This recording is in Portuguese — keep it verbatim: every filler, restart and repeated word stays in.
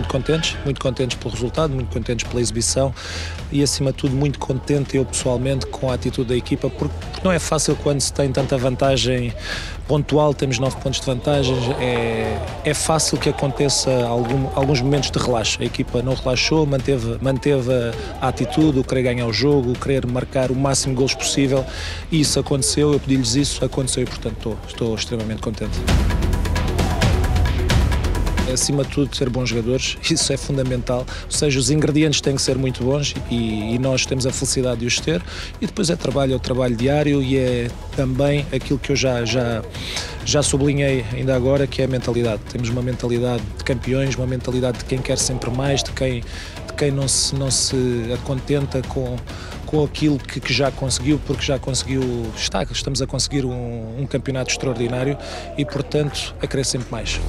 muito contentes, muito contentes pelo resultado, muito contentes pela exibição e, acima de tudo, muito contente eu pessoalmente com a atitude da equipa, porque não é fácil quando se tem tanta vantagem pontual, temos nove pontos de vantagem, é, é fácil que aconteça algum, alguns momentos de relaxo. A equipa não relaxou, manteve, manteve a atitude, o querer ganhar o jogo, o querer marcar o máximo de golos possível, e isso aconteceu, eu pedi-lhes isso, aconteceu e, portanto, estou, estou extremamente contente. Acima de tudo, ser bons jogadores, isso é fundamental, ou seja, os ingredientes têm que ser muito bons e, e nós temos a felicidade de os ter, e depois é trabalho, é o trabalho diário e é também aquilo que eu já, já, já sublinhei ainda agora, que é a mentalidade. Temos uma mentalidade de campeões, uma mentalidade de quem quer sempre mais, de quem, de quem não se, não se acontenta com, com aquilo que, que já conseguiu, porque já conseguiu, está, estamos a conseguir um, um campeonato extraordinário e, portanto, a querer sempre mais.